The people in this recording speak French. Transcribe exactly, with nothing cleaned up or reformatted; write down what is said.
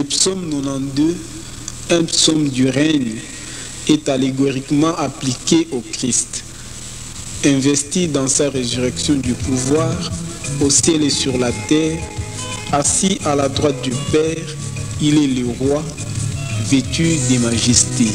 Le psaume noventa y dos, un psaume du règne, est allégoriquement appliqué au Christ, investi dans sa résurrection du pouvoir, au ciel et sur la terre, assis à la droite du Père, il est le roi, vêtu de majesté.